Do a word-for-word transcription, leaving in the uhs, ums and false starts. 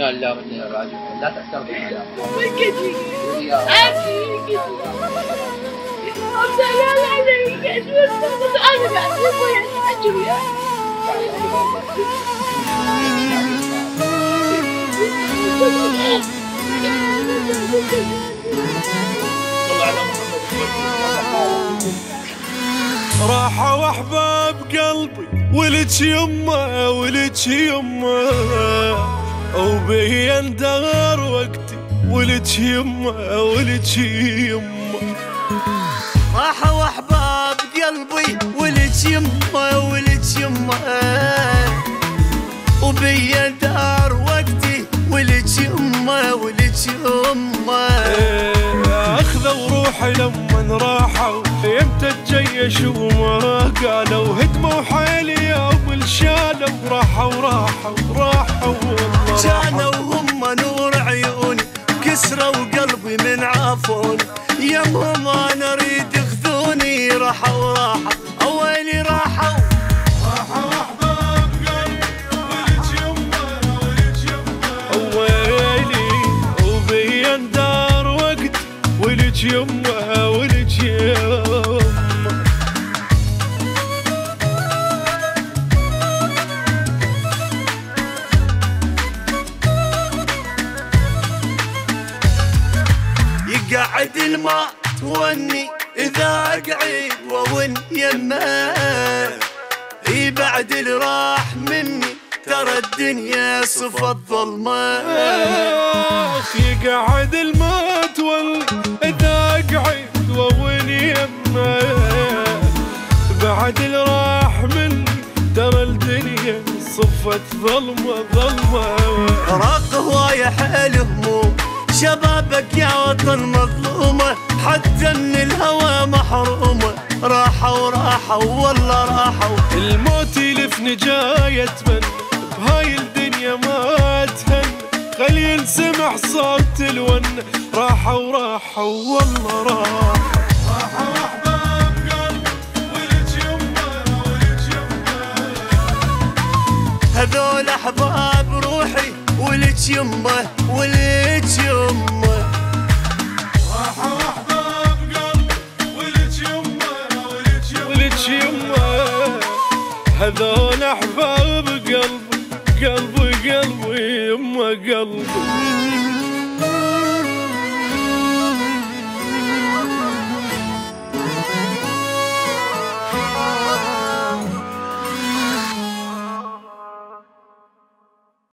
إنا لله وإنا إليه راجعون. لا تستغفر الله. راحوا أحباب قلبي ولج يمة ولج يمة وبي اندار وقتي ولج يمة ولج يمة. راحوا أحباب قلبي ولج يمة ولج يمة وبي اندار وقتي ولج يمة ولج يمة. أخذوا روحي لمن راحوا يمتى تجيشوا وما قالوا هدموا حيلي يوم الشالوا راحوا راحوا راحوا والله جانوا هم نور عيوني كسروا قلبي من عفوني يمهم أنا أريد يخذوني راحوا راحوا أولي راحوا. راحوا أحباب قلبي ولج يمة ولج يمة أولي وبيندار ولج يمة ولج يمة. يقعد الماء توني إذا أقعد وون يمه يبعد الراح مني ترى الدنيا صفة ظلمة. يقعد الماء توني قعد وون يمه بعد الراح مني ترى الدنيا صفت ظلمه ظلمه. راق هوايه حيل هموم شبابك يا وطن مظلومه حتى من الهوى محرومه راحوا راحوا والله راحوا. الموت يلفني جاي اتمنى بهاي الدنيا ما اتهنى خلي نسمع صوت الون راحوا راحوا والله راحوا. راحوا أحباب قلبي ولج يمة ولج يمة هذول أحباب روحي ولج يمة ولج يمة. راحوا أحباب قلبي ولج يمة ولج يمة ولج يمة هذول أحباب قلبي قلبي قلبي يمه قلبي.